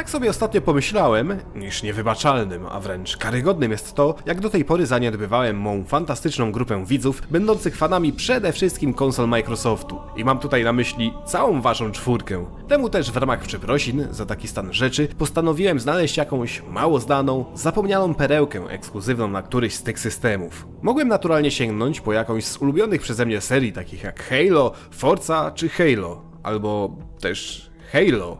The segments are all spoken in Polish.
Tak sobie ostatnio pomyślałem, iż niewybaczalnym, a wręcz karygodnym jest to, jak do tej pory zaniedbywałem mą fantastyczną grupę widzów, będących fanami przede wszystkim konsol Microsoftu. I mam tutaj na myśli całą waszą czwórkę. Temu też w ramach przeprosin za taki stan rzeczy postanowiłem znaleźć jakąś mało znaną, zapomnianą perełkę ekskluzywną na któryś z tych systemów. Mogłem naturalnie sięgnąć po jakąś z ulubionych przeze mnie serii, takich jak Halo, Forza czy Halo, albo też Halo.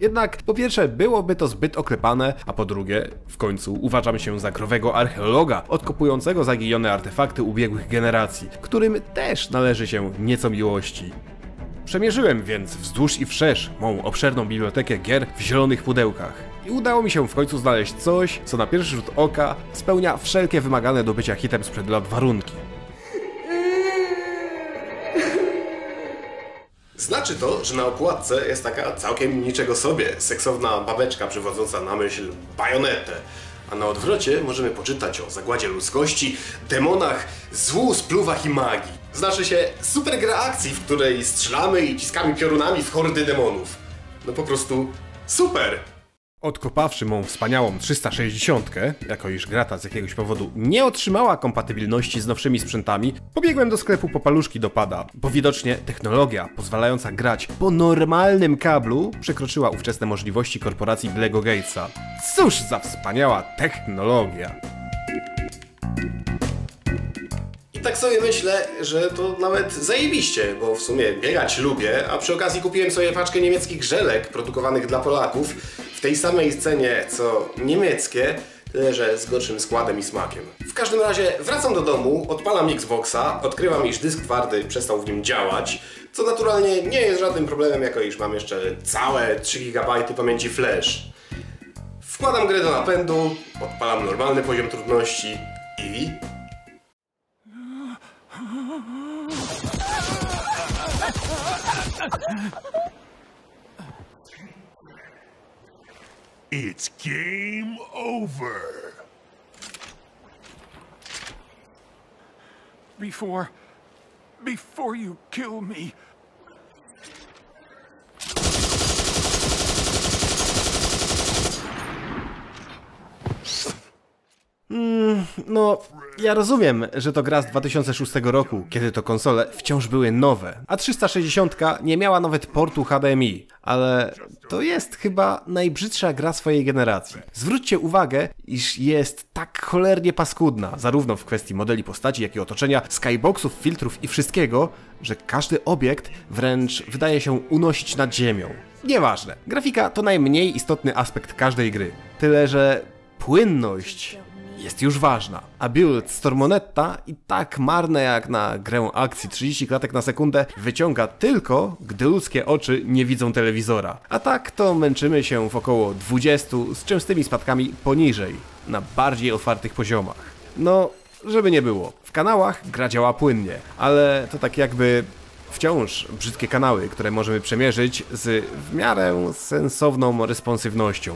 Jednak po pierwsze byłoby to zbyt oklepane, a po drugie w końcu uważam się za krowego archeologa odkopującego zaginione artefakty ubiegłych generacji, którym też należy się nieco miłości. Przemierzyłem więc wzdłuż i wszerz mą obszerną bibliotekę gier w zielonych pudełkach. I udało mi się w końcu znaleźć coś, co na pierwszy rzut oka spełnia wszelkie wymagane do bycia hitem sprzed lat warunki. Znaczy to, że na okładce jest taka całkiem niczego sobie seksowna babeczka przywodząca na myśl bajonetę, a na odwrocie możemy poczytać o zagładzie ludzkości, demonach, złu, spluwach i magii. Znaczy się super gra akcji, w której strzelamy i ciskamy piorunami w hordy demonów. No po prostu super! Odkopawszy mą wspaniałą 360-kę, jako iż gra ta z jakiegoś powodu nie otrzymała kompatybilności z nowszymi sprzętami, pobiegłem do sklepu po paluszki do pada, bo widocznie technologia pozwalająca grać po normalnym kablu przekroczyła ówczesne możliwości korporacji Billego Gatesa. Cóż za wspaniała technologia! I tak sobie myślę, że to nawet zajebiście, bo w sumie biegać lubię, a przy okazji kupiłem sobie paczkę niemieckich żelek produkowanych dla Polaków, w tej samej cenie co niemieckie, tyle że z gorszym składem i smakiem. W każdym razie wracam do domu, odpalam Xboxa, odkrywam, iż dysk twardy przestał w nim działać, co naturalnie nie jest żadnym problemem, jako iż mam jeszcze całe 3 GB pamięci flash. Wkładam grę do napędu, odpalam normalny poziom trudności i... It's game over. Before you kill me. No, ja rozumiem, że to gra z 2006 roku, kiedy to konsole wciąż były nowe, a 360 nie miała nawet portu HDMI, ale to jest chyba najbrzydsza gra swojej generacji. Zwróćcie uwagę, iż jest tak cholernie paskudna, zarówno w kwestii modeli postaci, jak i otoczenia, skyboxów, filtrów i wszystkiego, że każdy obiekt wręcz wydaje się unosić nad ziemią. Nieważne, grafika to najmniej istotny aspekt każdej gry, tyle że płynność... jest już ważna, a build Stormonetta i tak marne jak na grę akcji 30 klatek na sekundę wyciąga tylko, gdy ludzkie oczy nie widzą telewizora. A tak to męczymy się w około 20 z częstymi spadkami poniżej, na bardziej otwartych poziomach. No, żeby nie było, w kanałach gra działa płynnie, ale to tak jakby wciąż brzydkie kanały, które możemy przemierzyć z w miarę sensowną responsywnością.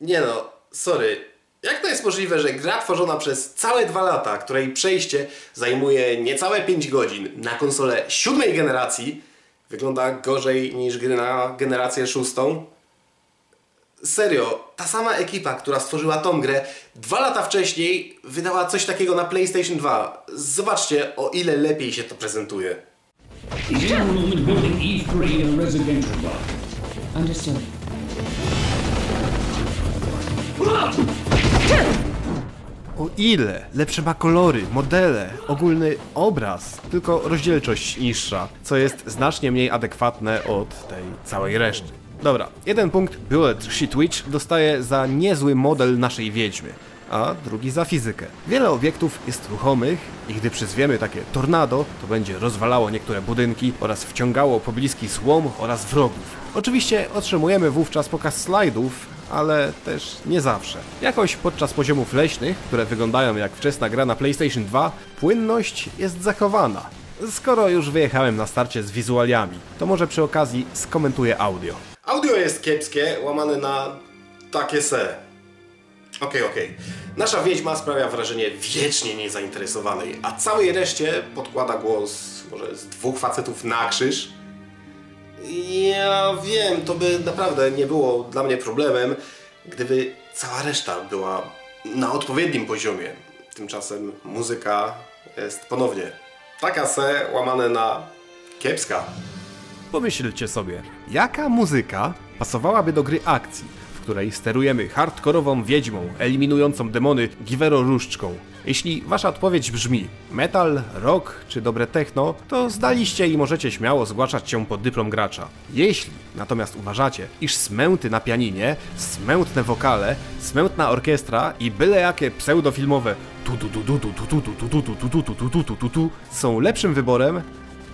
Nie no, sorry. Jak to jest możliwe, że gra tworzona przez całe 2 lata, której przejście zajmuje niecałe 5 godzin na konsolę 7. generacji, wygląda gorzej niż gry na generację 6? Serio, ta sama ekipa, która stworzyła tą grę 2 lata wcześniej, wydała coś takiego na PlayStation 2. Zobaczcie, o ile lepiej się to prezentuje. O ile lepsze ma kolory, modele, ogólny obraz, tylko rozdzielczość niższa, co jest znacznie mniej adekwatne od tej całej reszty. Dobra, 1 punkt Bullet Witch dostaje za niezły model naszej wiedźmy, a drugi za fizykę. Wiele obiektów jest ruchomych i gdy przyzwiemy takie tornado, to będzie rozwalało niektóre budynki oraz wciągało pobliski złom oraz wrogów. Oczywiście otrzymujemy wówczas pokaz slajdów, ale też nie zawsze. Jakoś podczas poziomów leśnych, które wyglądają jak wczesna gra na PlayStation 2, płynność jest zachowana. Skoro już wyjechałem na starcie z wizualiami, to może przy okazji skomentuję audio. Audio jest kiepskie, łamane na takie se. Okej. Nasza wiedźma sprawia wrażenie wiecznie niezainteresowanej, a całej reszcie podkłada głos może z dwóch facetów na krzyż. Ja wiem, to by naprawdę nie było dla mnie problemem, gdyby cała reszta była na odpowiednim poziomie. Tymczasem muzyka jest ponownie taka se łamane na kiepska. Pomyślcie sobie, jaka muzyka pasowałaby do gry akcji, w której sterujemy hardkorową wiedźmą, eliminującą demony giweroróżdżką. Jeśli wasza odpowiedź brzmi metal, rock czy dobre techno, to zdaliście i możecie śmiało zgłaszać się pod dyplom gracza. Jeśli natomiast uważacie, iż smęty na pianinie, smętne wokale, smętna orkiestra i byle jakie pseudofilmowe tu są lepszym wyborem,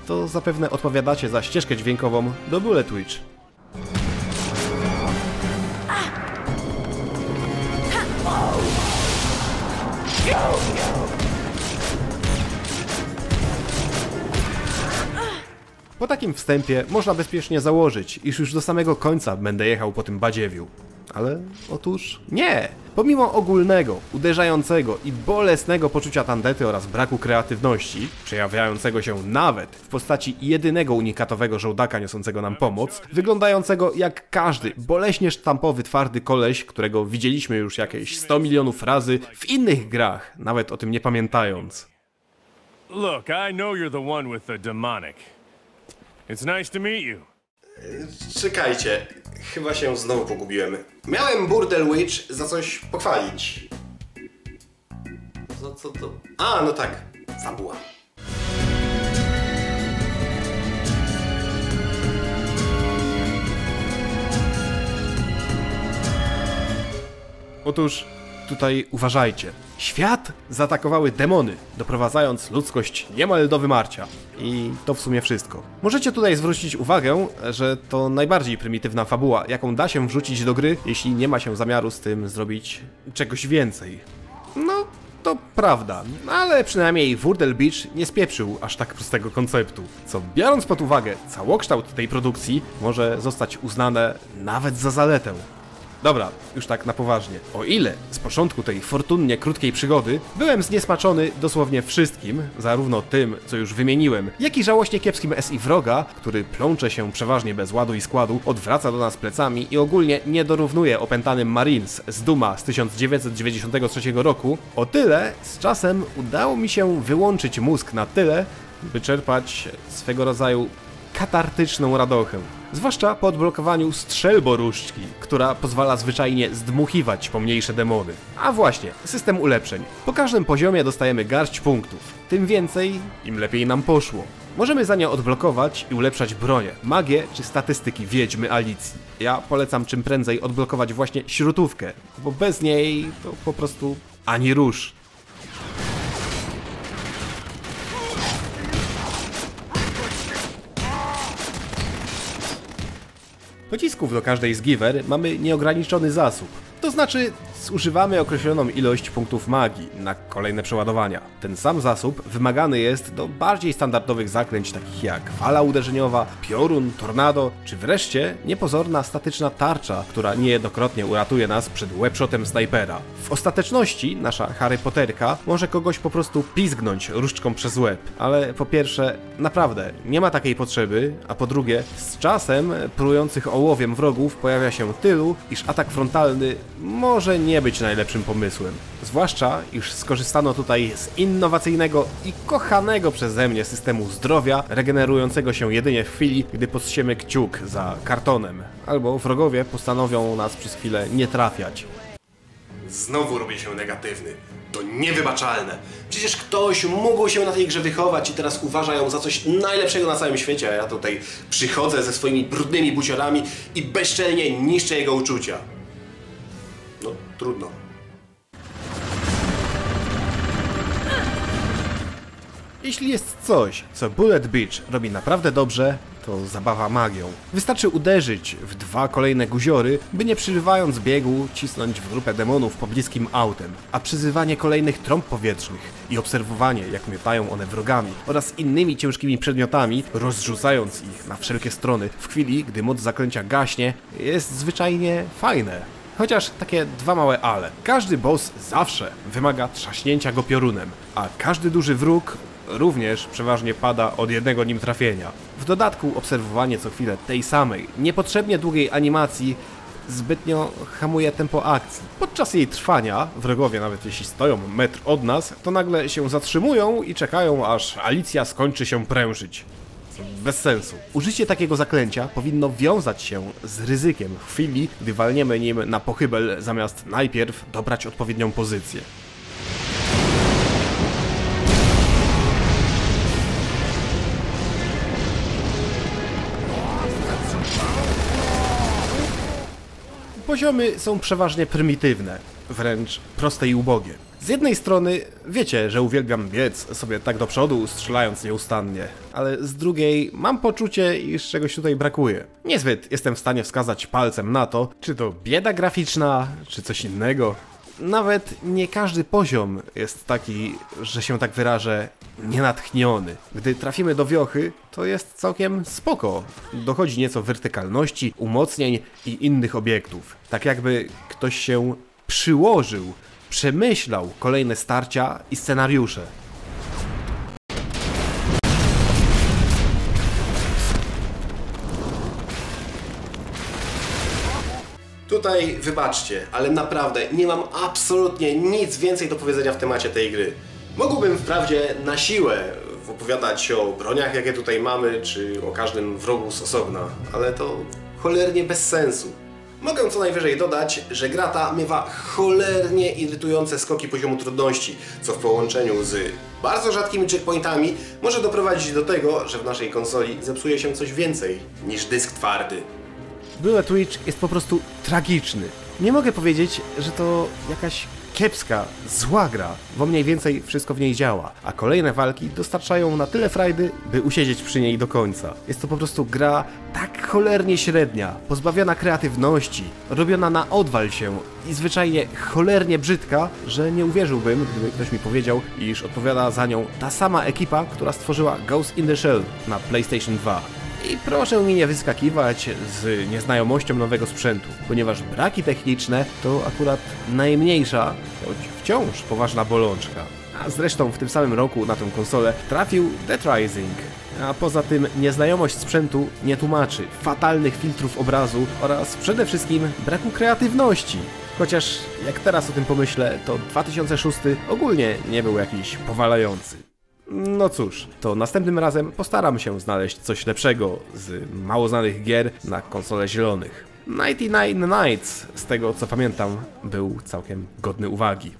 to zapewne odpowiadacie za ścieżkę dźwiękową do Bullet Witch. Po takim wstępie można bezpiecznie założyć, iż już do samego końca będę jechał po tym badziewiu. Ale otóż nie! Pomimo ogólnego, uderzającego i bolesnego poczucia tandety oraz braku kreatywności, przejawiającego się nawet w postaci jedynego unikatowego żołdaka niosącego nam pomoc, wyglądającego jak każdy boleśnie sztampowy twardy koleś, którego widzieliśmy już jakieś 100 milionów razy w innych grach, nawet o tym nie pamiętając. Look, I know you're the one with the demonic. It's nice to meet you. Czekajcie, chyba się znowu pogubiłem. Miałem Bullet Witch za coś pochwalić. No co to? A, no tak, fabuła. Otóż tutaj uważajcie. Świat zaatakowały demony, doprowadzając ludzkość niemal do wymarcia. I to w sumie wszystko. Możecie tutaj zwrócić uwagę, że to najbardziej prymitywna fabuła, jaką da się wrzucić do gry, jeśli nie ma się zamiaru z tym zrobić czegoś więcej. No, to prawda, ale przynajmniej Bullet Witch nie spieprzył aż tak prostego konceptu, co biorąc pod uwagę całokształt tej produkcji, może zostać uznane nawet za zaletę. Dobra, już tak na poważnie. O ile z początku tej fortunnie krótkiej przygody byłem zniesmaczony dosłownie wszystkim, zarówno tym, co już wymieniłem, jak i żałośnie kiepskim SI wroga, który plącze się przeważnie bez ładu i składu, odwraca do nas plecami i ogólnie nie dorównuje opętanym Marines z Duma z 1993 roku, o tyle z czasem udało mi się wyłączyć mózg na tyle, by czerpać swego rodzaju katartyczną radochę. Zwłaszcza po odblokowaniu strzelboróżdżki, która pozwala zwyczajnie zdmuchiwać pomniejsze demony. A właśnie, system ulepszeń. Po każdym poziomie dostajemy garść punktów. Tym więcej, im lepiej nam poszło. Możemy za nie odblokować i ulepszać bronię, magię czy statystyki wiedźmy Alicji. Ja polecam czym prędzej odblokować właśnie śrutówkę, bo bez niej to po prostu ani rusz. Pocisków do każdej z giwer mamy nieograniczony zasób, to znaczy zużywamy określoną ilość punktów magii na kolejne przeładowania. Ten sam zasób wymagany jest do bardziej standardowych zaklęć takich jak fala uderzeniowa, piorun, tornado, czy wreszcie niepozorna statyczna tarcza, która niejednokrotnie uratuje nas przed webshotem snajpera. W ostateczności nasza Harry Potterka może kogoś po prostu pizgnąć różdżką przez łeb, ale po pierwsze naprawdę nie ma takiej potrzeby, a po drugie z czasem prujących ołowiem wrogów pojawia się tylu, iż atak frontalny może nie być najlepszym pomysłem. Zwłaszcza, iż skorzystano tutaj z innowacyjnego i kochanego przeze mnie systemu zdrowia, regenerującego się jedynie w chwili, gdy podsiemy kciuk za kartonem. Albo wrogowie postanowią nas przez chwilę nie trafiać. Znowu robię się negatywny. To niewybaczalne. Przecież ktoś mógł się na tej grze wychować i teraz uważają za coś najlepszego na całym świecie, a ja tutaj przychodzę ze swoimi brudnymi buciorami i bezczelnie niszczę jego uczucia. No, trudno. Jeśli jest coś, co Bullet Witch robi naprawdę dobrze, to zabawa magią. Wystarczy uderzyć w dwa kolejne guziory, by nie przerywając biegu cisnąć w grupę demonów pobliskim autem, a przyzywanie kolejnych trąb powietrznych i obserwowanie, jak miotają one wrogami oraz innymi ciężkimi przedmiotami, rozrzucając ich na wszelkie strony w chwili, gdy moc zaklęcia gaśnie, jest zwyczajnie fajne. Chociaż takie dwa małe ale. Każdy boss zawsze wymaga trzaśnięcia go piorunem, a każdy duży wróg również przeważnie pada od jednego nim trafienia. W dodatku obserwowanie co chwilę tej samej, niepotrzebnie długiej animacji zbytnio hamuje tempo akcji. Podczas jej trwania wrogowie, nawet jeśli stoją metr od nas, to nagle się zatrzymują i czekają, aż Alicja skończy się prężyć. Bez sensu. Użycie takiego zaklęcia powinno wiązać się z ryzykiem w chwili, gdy walniemy nim na pochybel, zamiast najpierw dobrać odpowiednią pozycję. Poziomy są przeważnie prymitywne, wręcz proste i ubogie. Z jednej strony wiecie, że uwielbiam biec sobie tak do przodu, strzelając nieustannie, ale z drugiej mam poczucie, iż czegoś tutaj brakuje. Niezbyt jestem w stanie wskazać palcem na to, czy to bieda graficzna, czy coś innego. Nawet nie każdy poziom jest taki, że się tak wyrażę, nienatchniony. Gdy trafimy do wiochy, to jest całkiem spoko. Dochodzi nieco wertykalności, umocnień i innych obiektów. Tak jakby ktoś się przyłożył, przemyślał kolejne starcia i scenariusze. Tutaj wybaczcie, ale naprawdę nie mam absolutnie nic więcej do powiedzenia w temacie tej gry. Mógłbym wprawdzie na siłę opowiadać o broniach, jakie tutaj mamy, czy o każdym wrogu z osobna, ale to cholernie bez sensu. Mogę co najwyżej dodać, że gra ta miewa cholernie irytujące skoki poziomu trudności, co w połączeniu z bardzo rzadkimi checkpointami może doprowadzić do tego, że w naszej konsoli zepsuje się coś więcej niż dysk twardy. Bullet Witch jest po prostu tragiczny. Nie mogę powiedzieć, że to jakaś kiepska, zła gra, bo mniej więcej wszystko w niej działa, a kolejne walki dostarczają na tyle frajdy, by usiedzieć przy niej do końca. Jest to po prostu gra tak cholernie średnia, pozbawiona kreatywności, robiona na odwal się i zwyczajnie cholernie brzydka, że nie uwierzyłbym, gdyby ktoś mi powiedział, iż odpowiada za nią ta sama ekipa, która stworzyła Ghost in the Shell na PlayStation 2. I proszę mi nie wyskakiwać z nieznajomością nowego sprzętu, ponieważ braki techniczne to akurat najmniejsza, choć wciąż poważna bolączka. A zresztą w tym samym roku na tę konsolę trafił Dead Rising. A poza tym nieznajomość sprzętu nie tłumaczy fatalnych filtrów obrazu oraz przede wszystkim braku kreatywności. Chociaż jak teraz o tym pomyślę, to 2006 ogólnie nie był jakiś powalający. No cóż, to następnym razem postaram się znaleźć coś lepszego z mało znanych gier na konsole zielonych. 99 Nights, z tego co pamiętam, był całkiem godny uwagi.